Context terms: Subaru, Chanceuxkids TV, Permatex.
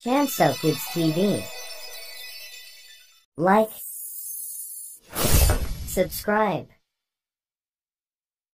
Chanceuxkids TV. Like, subscribe.